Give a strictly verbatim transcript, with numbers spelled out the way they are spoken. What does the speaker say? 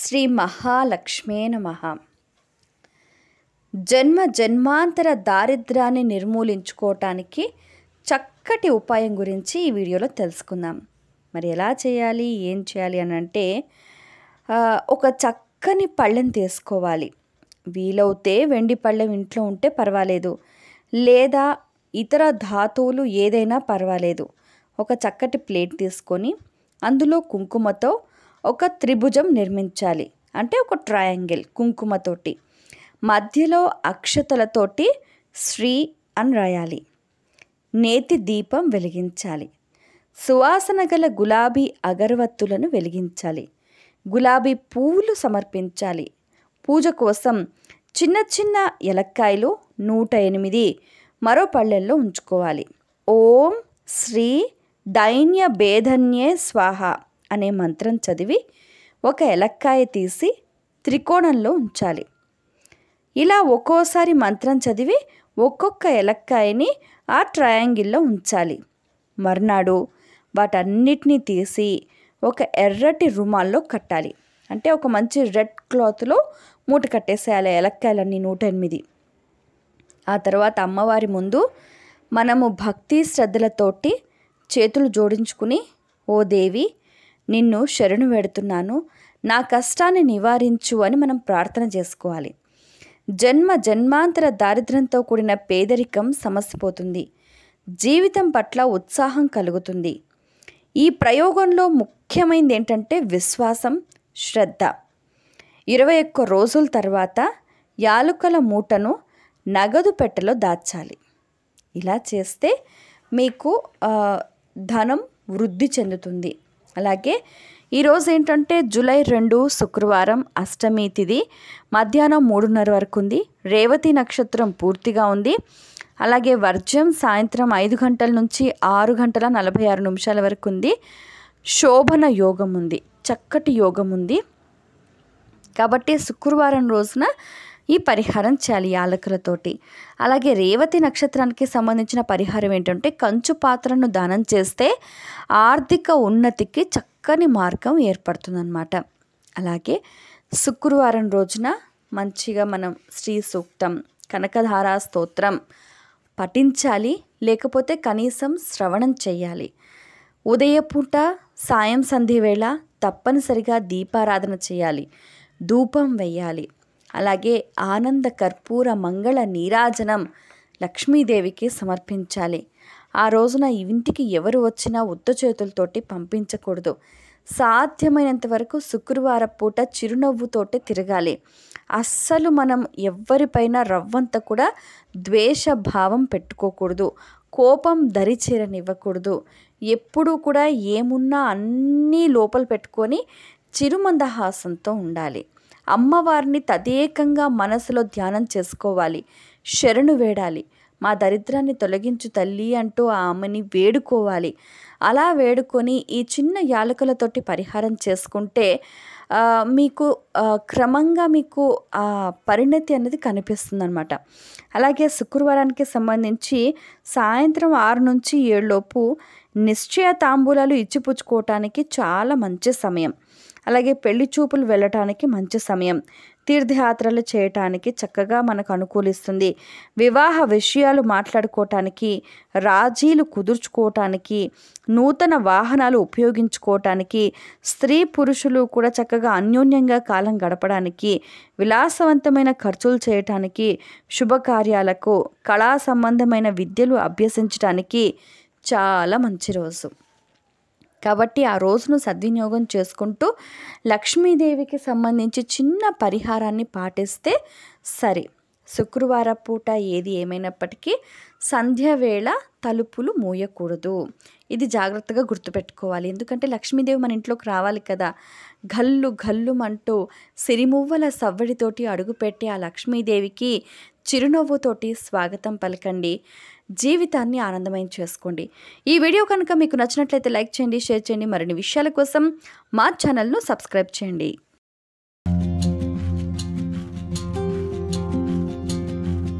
శ్రీ మహాలక్ష్మే నమః. జన్మ జన్మాంతర దారిద్ర్యాన్ని నిర్మూలించుకోవటానికి చక్కటి ఉపాయం గురించి ఈ వీడియోలో తెలుసుకుందాం. మరి ఎలా చేయాలి, ఏం చేయాలి అని అంటే, ఒక చక్కని పళ్ళెం తీసుకోవాలి. వీలైతే వెండి పళ్ళెం ఇంట్లో ఉంటే పర్వాలేదు, లేదా ఇతర ధాతువులు ఏదైనా పర్వాలేదు. ఒక చక్కటి ప్లేట్ తీసుకొని అందులో కుంకుమతో ఒక త్రిభుజం నిర్మించాలి. అంటే ఒక ట్రయాంగిల్ కుంకుమతోటి, మధ్యలో అక్షతలతోటి శ్రీ అని రాయాలి. నేతి దీపం వెలిగించాలి. సువాసన గల గులాబీ అగరవత్తులను వెలిగించాలి. గులాబీ పువ్వులు సమర్పించాలి. పూజ కోసం చిన్న చిన్న ఎలక్కాయలు నూట ఎనిమిది మరో పళ్ళెల్లో ఉంచుకోవాలి. ఓం శ్రీ దైన్య భేదన్యే స్వాహ అనే మంత్రం చదివి ఒక ఎలక్కాయ తీసి త్రికోణంలో ఉంచాలి. ఇలా ఒక్కోసారి మంత్రం చదివి ఒక్కొక్క ఎలక్కాయని ఆ ట్రయాంగిల్లో ఉంచాలి. మర్నాడు వాటన్నిటినీ తీసి ఒక ఎర్రటి రుమాల్లో కట్టాలి. అంటే ఒక మంచి రెడ్ క్లాత్లో మూట కట్టేసేయాలి ఎలక్కాయలన్నీ నూట ఎనిమిది. ఆ తర్వాత అమ్మవారి ముందు మనము భక్తి శ్రద్ధలతోటి చేతులు జోడించుకుని, ఓ దేవి నిన్ను శరణు వేడుతున్నాను, నా కష్టాన్ని నివారించు అని మనం ప్రార్థన చేసుకోవాలి. జన్మ జన్మాంతర దారిద్ర్యంతో కూడిన పేదరికం సమసిపోతుంది, జీవితం పట్ల ఉత్సాహం కలుగుతుంది. ఈ ప్రయోగంలో ముఖ్యమైనది ఏంటంటే విశ్వాసం, శ్రద్ధ. ఇరవై ఒక్క రోజుల తర్వాత యాలుకల మూటను నగదు పెట్టెలో దాచాలి. ఇలా చేస్తే మీకు ధనం వృద్ధి చెందుతుంది. అలాగే ఈరోజు ఏంటంటే జూలై రెండు శుక్రవారం, అష్టమి తిథి మధ్యాహ్నం మూడున్నర వరకు ఉంది. రేవతి నక్షత్రం పూర్తిగా ఉంది. అలాగే వర్జ్యం సాయంత్రం ఐదు గంటల నుంచి ఆరు గంటల నలభై ఆరు నిమిషాల వరకు ఉంది. శోభన యోగం ఉంది, చక్కటి యోగం ఉంది. కాబట్టి శుక్రవారం రోజున ఈ పరిహారం చేయాలి యాలకులతోటి. అలాగే రేవతి నక్షత్రానికి సంబంధించిన పరిహారం ఏంటంటే, కంచు పాత్రను దానం చేస్తే ఆర్థిక ఉన్నతికి చక్కని మార్గం ఏర్పడుతుందన్నమాట. అలాగే శుక్రవారం రోజున మంచిగా మనం శ్రీ సూక్తం, కనకధారా స్తోత్రం పఠించాలి. లేకపోతే కనీసం శ్రవణం చేయాలి. ఉదయపూట, సాయం సంధి వేళ తప్పనిసరిగా దీపారాధన చేయాలి, ధూపం వేయాలి. అలాగే ఆనంద కర్పూర మంగళ నీరాజనం లక్ష్మీదేవికి సమర్పించాలి. ఆ రోజున ఇంటికి ఎవరు వచ్చినా ఉత్త చేతులతోటి పంపించకూడదు. సాధ్యమైనంత వరకు శుక్రవార పూట చిరునవ్వుతోటే తిరగాలి. అస్సలు మనం ఎవరిపైన రవ్వంత కూడా ద్వేషభావం పెట్టుకోకూడదు, కోపం దరిచేరనివ్వకూడదు. ఎప్పుడూ కూడా ఏమున్నా అన్నీ లోపల పెట్టుకొని చిరుమందహాసంతో ఉండాలి. అమ్మవారిని తదేకంగా మనసులో ధ్యానం చేసుకోవాలి, శరణు వేడాలి. మా దరిద్రాన్ని తొలగించు తల్లి అంటూ ఆ అమ్మని వేడుకోవాలి. అలా వేడుకొని ఈ చిన్న యాలకులతోటి పరిహారం చేసుకుంటే మీకు క్రమంగా మీకు ఆ పరిణతి అనేది కనిపిస్తుంది అనమాట. అలాగే శుక్రవారానికి సంబంధించి సాయంత్రం ఆరు నుంచి ఏడులోపు నిశ్చయ తాంబూలాలు ఇచ్చిపుచ్చుకోవటానికి చాలా మంచి సమయం. అలాగే పెళ్లి చూపులు వెళ్ళటానికి మంచి సమయం. తీర్థయాత్రలు చేయటానికి చక్కగా మనకు అనుకూలిస్తుంది. వివాహ విషయాలు మాట్లాడుకోవటానికి, రాజీలు కుదుర్చుకోవటానికి, నూతన వాహనాలు ఉపయోగించుకోవటానికి, స్త్రీ పురుషులు కూడా చక్కగా అన్యోన్యంగా కాలం గడపడానికి, విలాసవంతమైన ఖర్చులు చేయటానికి, శుభకార్యాలకు, కళా సంబంధమైన విద్యలు అభ్యసించడానికి చాలా మంచి రోజు. కాబట్టి ఆ రోజును సద్వినియోగం చేసుకుంటూ లక్ష్మీదేవికి సంబంధించి చిన్న పరిహారాన్ని పాటిస్తే సరే. శుక్రవార పూట ఏది ఏమైనప్పటికీ సంధ్యవేళ తలుపులు మూయకూడదు. ఇది జాగ్రత్తగా గుర్తుపెట్టుకోవాలి. ఎందుకంటే లక్ష్మీదేవి మన ఇంట్లోకి రావాలి కదా. గల్లు గల్లుమంటూ సిరిమువ్వల సవ్వడితోటి అడుగుపెట్టి ఆ లక్ష్మీదేవికి చిరునవ్వుతోటి స్వాగతం పలకండి. జీవితాన్ని ఆనందమయం చేసుకోండి. ఈ వీడియో కనుక మీకు నచ్చినట్లయితే లైక్ చేయండి, షేర్ చేయండి. మరిన్ని విషయాల కోసం మా ఛానల్ను సబ్స్క్రైబ్ చేయండి.